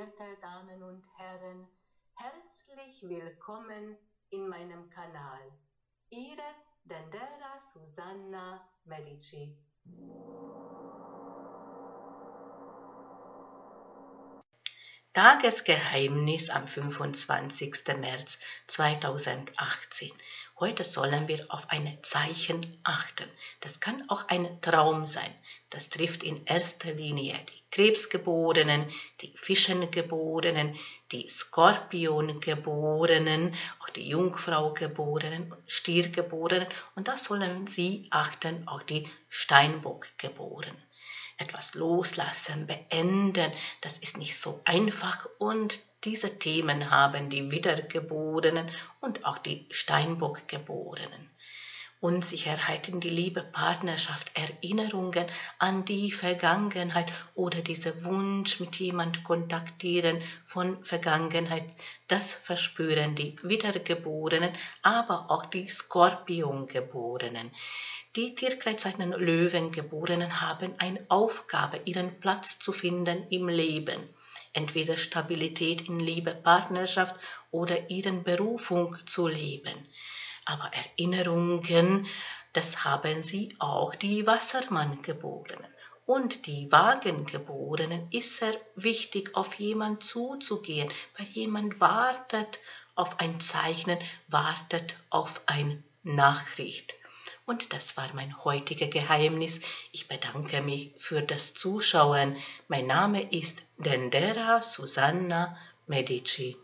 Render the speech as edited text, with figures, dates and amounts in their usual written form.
Verehrte Damen und Herren, herzlich willkommen in meinem Kanal. Ihre Dendera Susanna Medici. Tagesgeheimnis am 25. März 2018. Heute sollen wir auf ein Zeichen achten. Das kann auch ein Traum sein. Das trifft in erster Linie die Krebsgeborenen, die Fischengeborenen, die Skorpiongeborenen, auch die Jungfraugeborenen, Stiergeborenen. Und da sollen Sie achten, auch die Steinbockgeborenen. Etwas loslassen, beenden, das ist nicht so einfach und diese Themen haben die Wiedergeborenen und auch die Steinbockgeborenen. Unsicherheiten, die Liebe, Partnerschaft, Erinnerungen an die Vergangenheit oder dieser Wunsch, mit jemand kontaktieren von Vergangenheit, das verspüren die Wiedergeborenen, aber auch die Skorpiongeborenen. Die Tierkreiszeichen Löwengeborenen haben eine Aufgabe, ihren Platz zu finden im Leben. Entweder Stabilität in Liebe, Partnerschaft oder ihren Berufung zu leben. Aber Erinnerungen, das haben sie auch die Wassermanngeborenen. Und die Waagengeborenen ist sehr wichtig, auf jemanden zuzugehen, weil jemand wartet auf ein Zeichen, wartet auf eine Nachricht. Und das war mein heutiges Geheimnis. Ich bedanke mich für das Zuschauen. Mein Name ist Dendera Susanna Medici.